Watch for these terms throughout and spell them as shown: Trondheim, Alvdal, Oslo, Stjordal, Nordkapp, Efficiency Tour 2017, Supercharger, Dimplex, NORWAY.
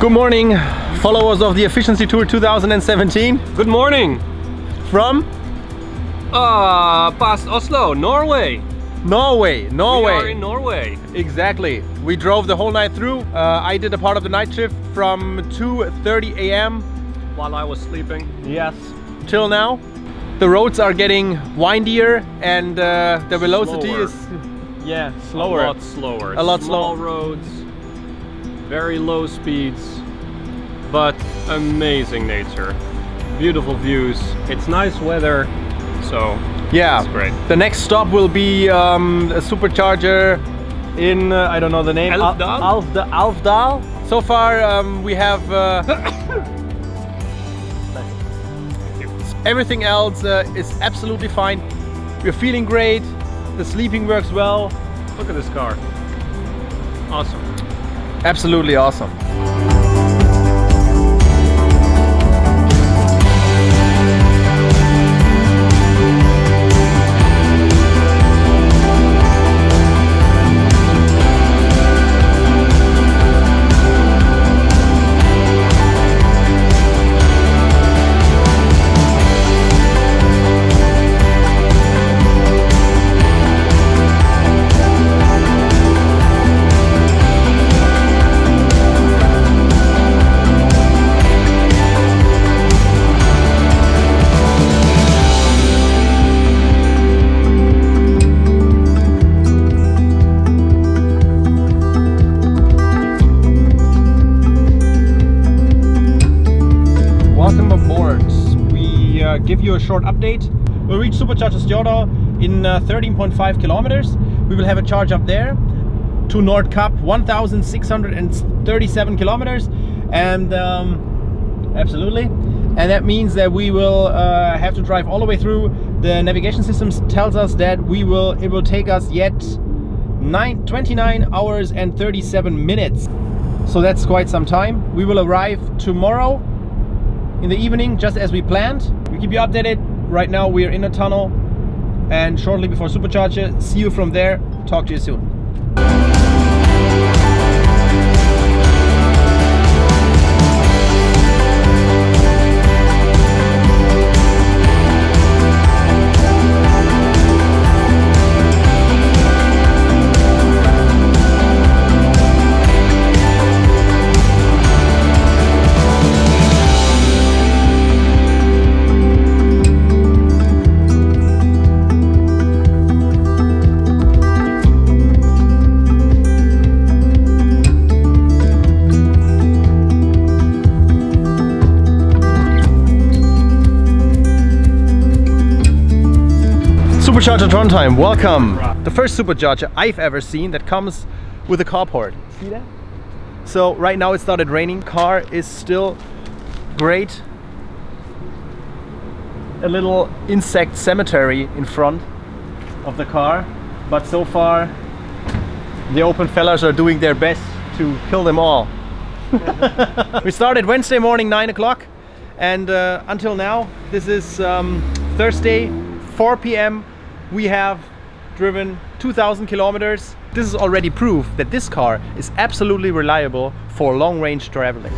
Good morning, followers of the Efficiency Tour 2017. Good morning. From? Past Oslo, Norway. Norway. We are in Norway. Exactly. We drove the whole night through. I did a part of the night shift from 2:30 a.m. while I was sleeping. Yes. Till now. The roads are getting windier and the velocity is... Yeah, slower. A lot slower. A lot slower. Small roads. Very low speeds, but amazing nature, beautiful views. It's nice weather, so yeah, it's great. The next stop will be a Supercharger in I don't know the name. Alvdal. So far we have everything else is absolutely fine. We're feeling great. The sleeping works well. Look at this car. Awesome. Absolutely awesome. Give you a short update. We'll reach Supercharger Stjordal in 13.5 kilometers. We will have a charge up there to Nordkapp, 1,637 kilometers, and absolutely. And that means that we will have to drive all the way through. The navigation systems tells us that it will take us yet 29 hours and 37 minutes. So that's quite some time. We will arrive tomorrow in the evening, just as we planned. Keep you updated. Right now we are in a tunnel, and shortly before Supercharger. See you from there. Talk to you soon. Supercharger Trondheim, welcome! The first Supercharger I've ever seen that comes with a carport. See that? So right now it started raining. Car is still great. A little insect cemetery in front. of the car, but so far the open fellas are doing their best to kill them all. We started Wednesday morning 9 o'clock, and until now, this is Thursday 4 p.m. we have driven 2,000 kilometers. This is already proof that this car is absolutely reliable for long-range traveling.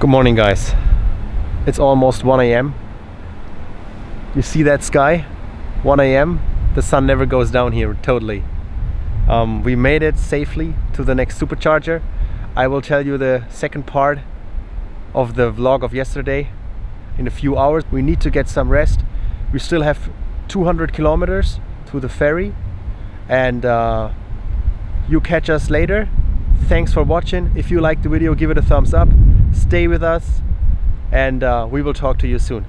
Good morning, guys. It's almost 1 a.m. You see that sky? 1 a.m. The sun never goes down here, totally. We made it safely to the next supercharger. I will tell you the second part of the vlog of yesterday in a few hours. We need to get some rest. We still have 200 kilometers to the ferry, and you catch us later. Thanks for watching. If you liked the video, give it a thumbs up. Stay with us, and we will talk to you soon.